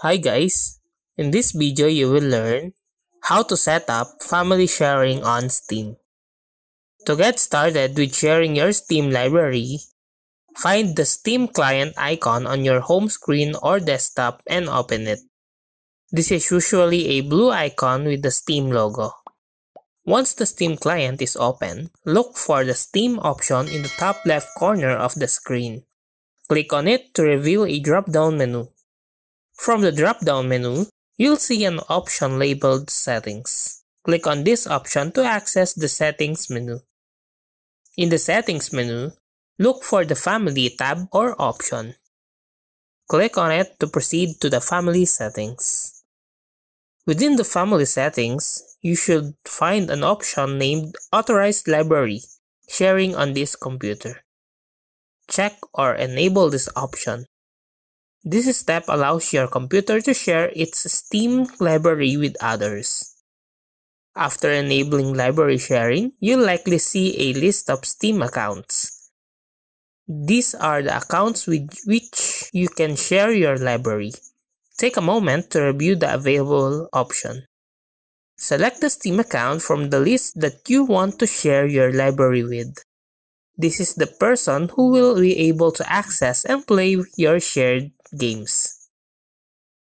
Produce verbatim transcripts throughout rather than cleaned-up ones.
Hi guys, in this video you will learn how to set up family sharing on Steam. To get started with sharing your Steam library, find the Steam client icon on your home screen or desktop and open it. This is usually a blue icon with the Steam logo. Once the Steam client is open, look for the Steam option in the top left corner of the screen. Click on it to reveal a drop-down menu. From the drop-down menu, you'll see an option labeled Settings. Click on this option to access the Settings menu. In the Settings menu, look for the Family tab or option. Click on it to proceed to the Family settings. Within the Family settings, you should find an option named Authorized Library, Sharing on this computer. Check or enable this option. This step allows your computer to share its Steam library with others. After enabling library sharing, you'll likely see a list of Steam accounts. These are the accounts with which you can share your library. Take a moment to review the available option. Select the Steam account from the list that you want to share your library with. This is the person who will be able to access and play your shared games.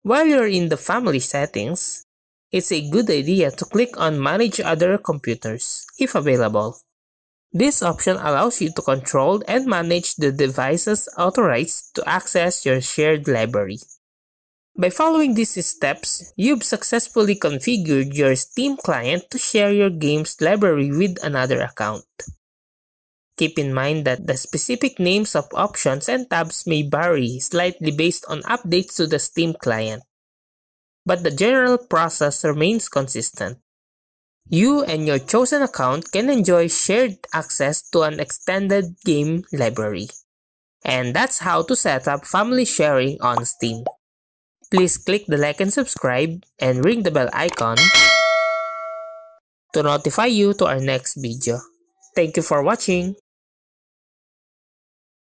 While you're in the family settings, it's a good idea to click on Manage Other Computers, if available. This option allows you to control and manage the devices authorized to access your shared library. By following these steps, you've successfully configured your Steam client to share your game's library with another account. Keep in mind that the specific names of options and tabs may vary slightly based on updates to the Steam client, but the general process remains consistent. You and your chosen account can enjoy shared access to an extended game library. And that's how to set up family sharing on Steam. Please click the like and subscribe and ring the bell icon to notify you to our next video. Thank you for watching!